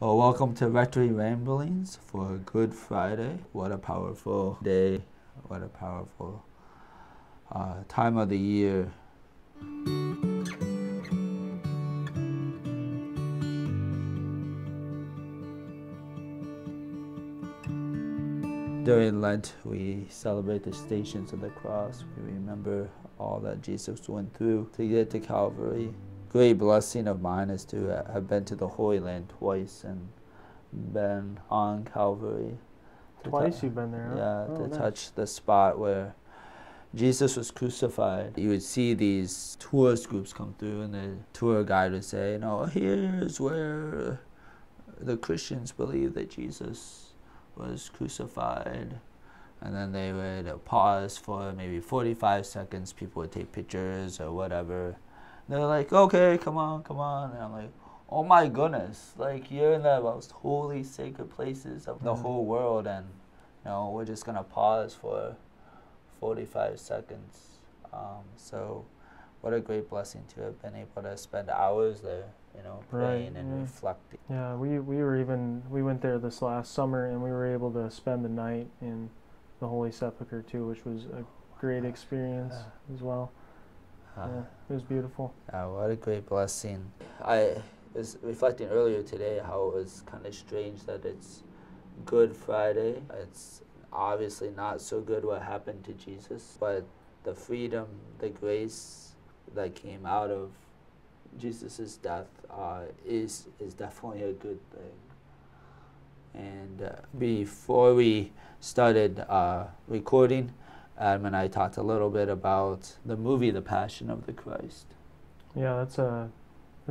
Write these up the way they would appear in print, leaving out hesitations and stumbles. Well, welcome to Rectory Ramblings for Good Friday. What a powerful day. What a powerful time of the year. During Lent, we celebrate the Stations of the Cross. We remember all that Jesus went through to get to Calvary. Great blessing of mine is to have been to the Holy Land twice and been on Calvary. Twice you've been there, huh? Yeah, oh, to nice. Touch the spot where Jesus was crucified. You would see these tourist groups come through, and the tour guide would say, you know, here's where the Christians believe that Jesus was crucified. And then they would pause for maybe 45 seconds. People would take pictures or whatever. They're like, okay, come on, come on. And I'm like, oh my goodness. Like, you're in the most holy, sacred places of the whole world. And, you know, we're just going to pause for 45 seconds. So what a great blessing to have been able to spend hours there, you know, praying and reflecting. Yeah, we went there this last summer, and we were able to spend the night in the Holy Sepulchre, too, which was a great experience as well. Yeah, it was beautiful. What a great blessing. I was reflecting earlier today how it was kind of strange that it's Good Friday. It's obviously not so good what happened to Jesus, but the freedom, the grace that came out of Jesus' death is definitely a good thing. And before we started recording, Adam and I talked a little bit about the movie, The Passion of the Christ. Yeah, that's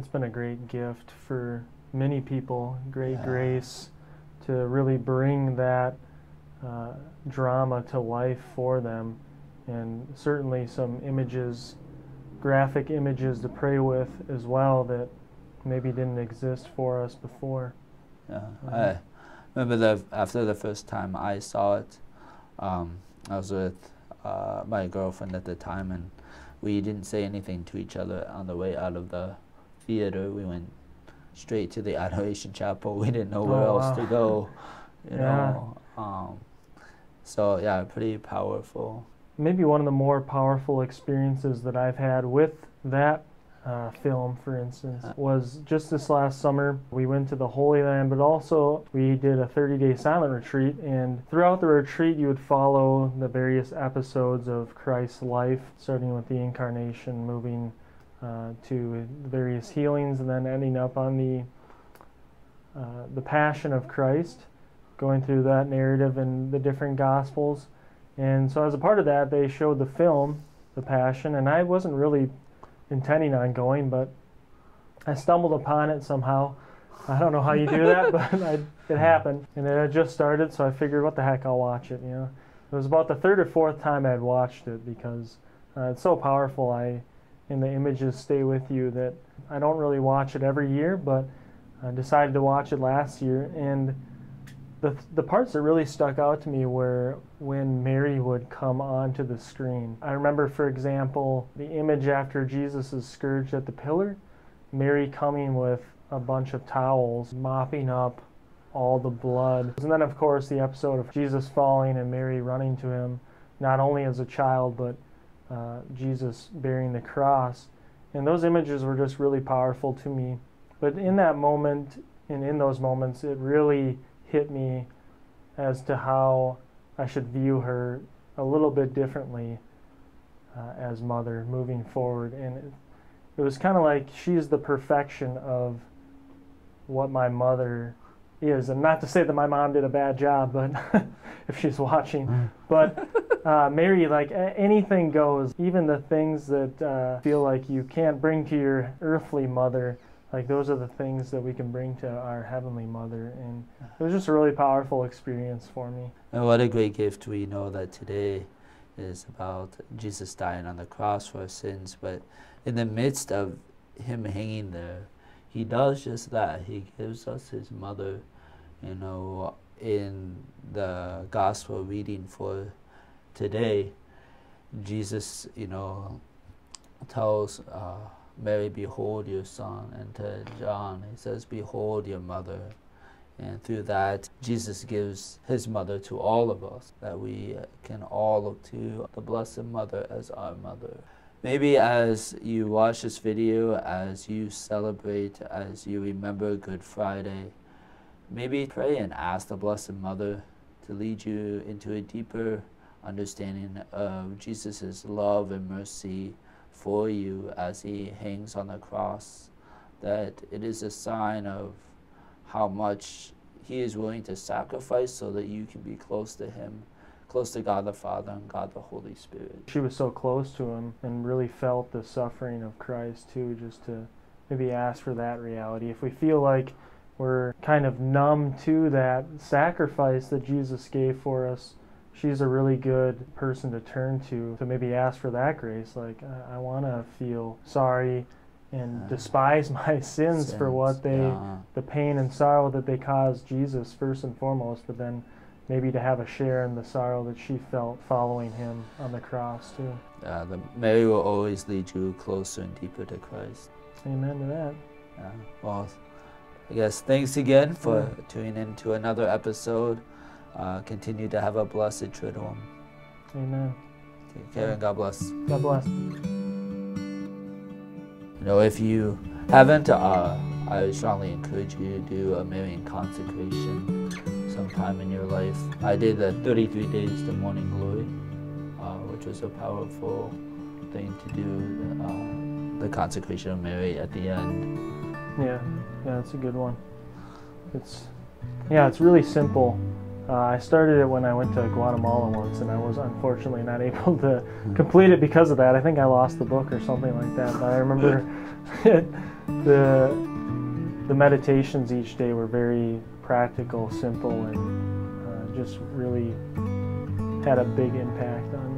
been a great gift for many people, great grace to really bring that drama to life for them, and certainly some images, graphic images to pray with as well that maybe didn't exist for us before. Yeah, I remember after the first time I saw it, I was with my girlfriend at the time, and we didn't say anything to each other on the way out of the theater. We went straight to the Adoration Chapel. We didn't know where else to go, you know. So yeah, pretty powerful. Maybe one of the more powerful experiences that I've had with that film, for instance, was just this last summer. We went to the Holy Land, but also we did a 30-day silent retreat, and throughout the retreat you would follow the various episodes of Christ's life, starting with the incarnation, moving to the various healings, and then ending up on the Passion of Christ, going through that narrative in the different Gospels. And so as a part of that, they showed the film, The Passion, and I wasn't really intending on going, but I stumbled upon it somehow. I don't know how you do that, but it happened. And it had just started, so I figured, what the heck, I'll watch it, you know. It was about the third or fourth time I'd watched it, because it's so powerful, and the images stay with you, that I don't really watch it every year, but I decided to watch it last year. And the parts that really stuck out to me were when Mary would come onto the screen. I remember, for example, the image after Jesus is scourged at the pillar, Mary coming with a bunch of towels, mopping up all the blood. And then, of course, the episode of Jesus falling and Mary running to him, not only as a child, but Jesus bearing the cross. And those images were just really powerful to me. But in that moment, and in those moments, it really hit me as to how I should view her a little bit differently as mother moving forward. And it was kind of like she's the perfection of what my mother is. And not to say that my mom did a bad job, but if she's watching. But Mary, like, anything goes. Even the things that feel like you can't bring to your earthly mother, like, those are the things that we can bring to our Heavenly Mother. And it was just a really powerful experience for me. And what a great gift. We know that today is about Jesus dying on the cross for our sins, but in the midst of him hanging there, he does just that. He gives us his mother. You know, in the gospel reading for today, Jesus, you know, tells Mary, behold your son, and to John, he says, behold your mother. And through that, Jesus gives his mother to all of us, that we can all look to the Blessed Mother as our mother. Maybe as you watch this video, as you celebrate, as you remember Good Friday, maybe pray and ask the Blessed Mother to lead you into a deeper understanding of Jesus' love and mercy for you as he hangs on the cross, that it is a sign of how much he is willing to sacrifice so that you can be close to him, close to God the Father and God the Holy Spirit. She was so close to him and really felt the suffering of Christ too, just to maybe ask for that reality. If we feel like we're kind of numb to that sacrifice that Jesus gave for us, she's a really good person to turn to maybe ask for that grace. Like, I want to feel sorry and despise my sins for what they, the pain and sorrow that they caused Jesus first and foremost, but then maybe to have a share in the sorrow that she felt following him on the cross too. Mary will always lead you closer and deeper to Christ. Amen to that. Well, I guess thanks again for tuning in to another episode. Continue to have a blessed Triduum. Amen. Take care and God bless. God bless. You know, if you haven't, I strongly encourage you to do a Marian consecration sometime in your life. I did the 33 Days to Morning Glory, which was a powerful thing to do, the consecration of Mary at the end. Yeah, that's a good one. It's really simple. I started it when I went to Guatemala once, and I was unfortunately not able to complete it because of that. I think I lost the book or something like that, but I remember the meditations each day were very practical, simple, and just really had a big impact on me.